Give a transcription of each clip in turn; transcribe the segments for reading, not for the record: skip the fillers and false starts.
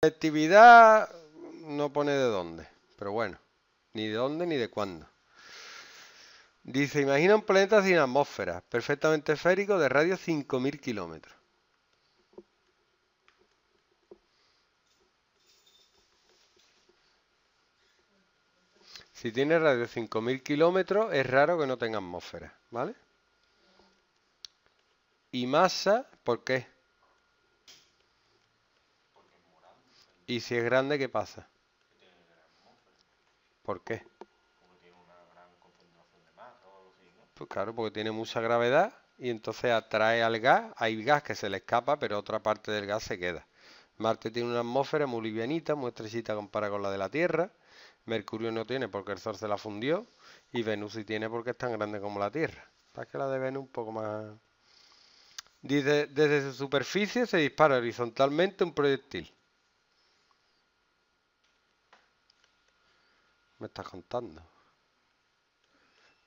Selectividad no pone de dónde, pero bueno, ni de dónde ni de cuándo. Dice, imagina un planeta sin atmósfera, perfectamente esférico, de radio 5000 kilómetros. Si tiene radio 5000 kilómetros, es raro que no tenga atmósfera, ¿vale? Y masa, ¿por qué? Y si es grande, ¿qué pasa? ¿Por qué? Pues claro, porque tiene mucha gravedad y entonces atrae al gas. Hay gas que se le escapa, pero otra parte del gas se queda. Marte tiene una atmósfera muy livianita, muy estrechita comparada con la de la Tierra. Mercurio no tiene porque el Sol se la fundió. Y Venus sí tiene porque es tan grande como la Tierra. Para que la de Venus un poco más... Dice, desde su superficie se dispara horizontalmente un proyectil. Me estás contando.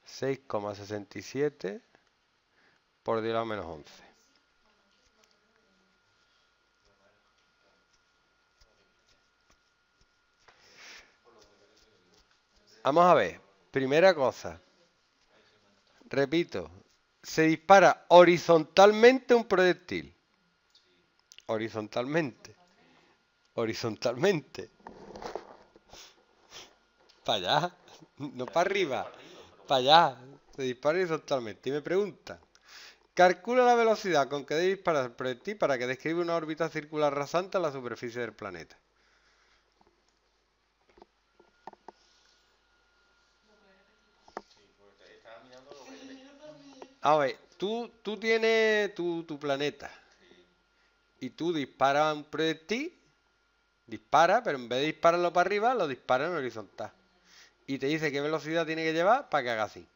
6,67 por 10 a la menos 11. Vamos a ver. Primera cosa. Repito. Se dispara horizontalmente un proyectil. Horizontalmente. Horizontalmente. Para allá. No para arriba. Para allá. Se dispara horizontalmente. Y me preguntan. Calcula la velocidad con que debe disparar el proyectil para que describa una órbita circular rasante a la superficie del planeta. A ver, tú tienes tu planeta y tú disparas un proyectil, pero en vez de dispararlo para arriba, lo disparas en horizontal. Y te dice qué velocidad tiene que llevar para que haga así.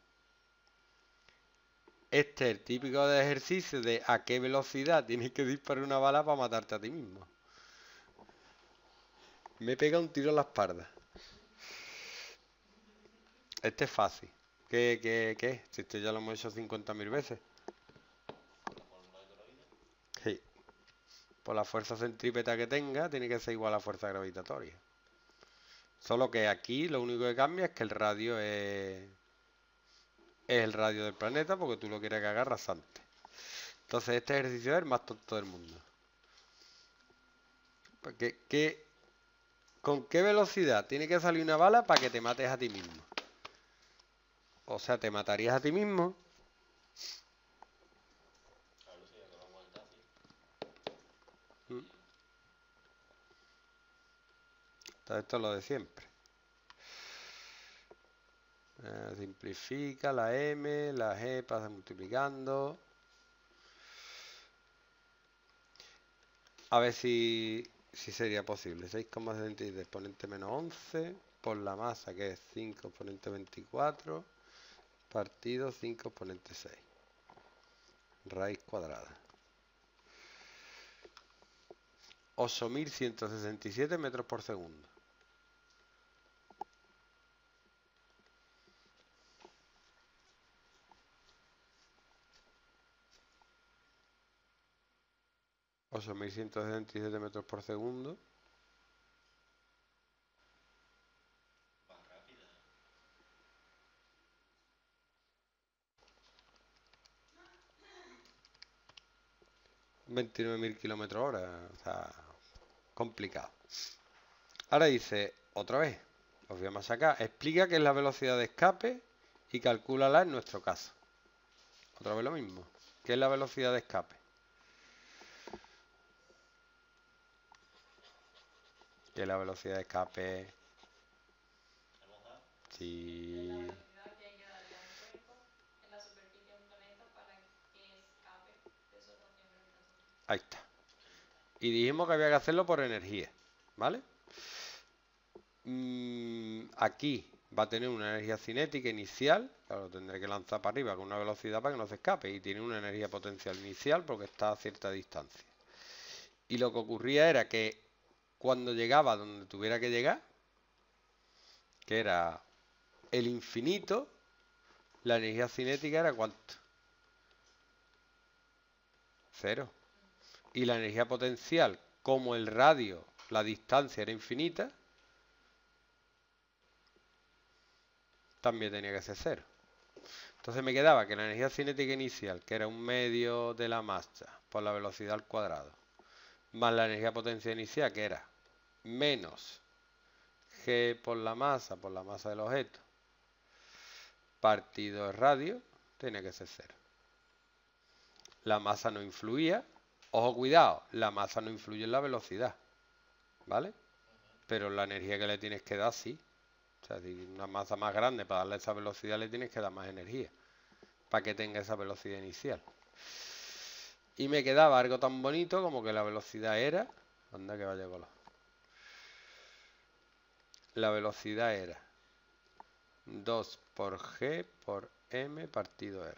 Este es el típico de ejercicio de a qué velocidad tienes que disparar una bala para matarte a ti mismo. Me pega un tiro en la espalda. Este es fácil. ¿Qué? Si esto ya lo hemos hecho 50.000 veces. Sí. Por la fuerza centrípeta que tenga, tiene que ser igual a la fuerza gravitatoria. Solo que aquí lo único que cambia es que el radio es el radio del planeta, porque tú lo quieres que haga rasante. Entonces este ejercicio es el más tonto del mundo. Porque, ¿con qué velocidad tiene que salir una bala para que te mates a ti mismo? O sea, te matarías a ti mismo. Esto es lo de siempre. Simplifica la M, la G pasa multiplicando. A ver si sería posible. 6,73 exponente menos 11 por la masa, que es 5 exponente 24. Partido 5 exponente 6. Raíz cuadrada. 8.167 metros por segundo. ...29.000 kilómetros hora... ...o sea... ...complicado... ...ahora dice... ...otra vez... ...os voy a machacar... ...explica qué es la velocidad de escape... ...y calcúlala en nuestro caso... ...otra vez lo mismo... ...qué es la velocidad de escape... ...qué es la velocidad de escape... ...sí... Ahí está. Y dijimos que había que hacerlo por energía, ¿vale? Aquí va a tener una energía cinética inicial, claro, tendré que lanzar para arriba con una velocidad para que no se escape, y tiene una energía potencial inicial porque está a cierta distancia. Y lo que ocurría era que cuando llegaba donde tuviera que llegar, que era el infinito, la energía cinética era ¿cuánto? Cero. Y la energía potencial, como el radio la distancia era infinita, también tenía que ser 0. Entonces me quedaba que la energía cinética inicial, que era 1/2 de la masa por la velocidad al cuadrado, más la energía potencia inicial, que era menos g por la masa del objeto, partido el radio, tenía que ser 0. La masa no influía. Ojo, cuidado, la masa no influye en la velocidad, ¿vale? Pero la energía que le tienes que dar, sí. O sea, si una masa más grande, para darle esa velocidad le tienes que dar más energía, para que tenga esa velocidad inicial. Y me quedaba algo tan bonito como que la velocidad era... Anda que vaya color. La velocidad era 2 por g por m partido r.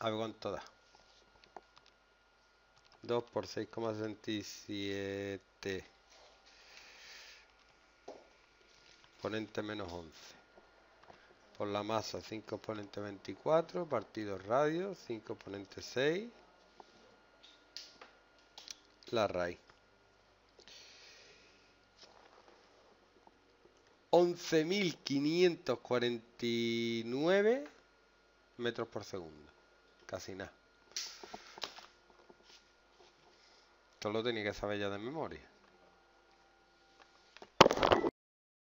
A ver con todas. 2 por 6,67 exponente menos 11 por la masa 5 exponente 24 partido radio 5 exponente 6 la raíz 11.549 metros por segundo, casi nada. Esto lo tenía que saber ya de memoria.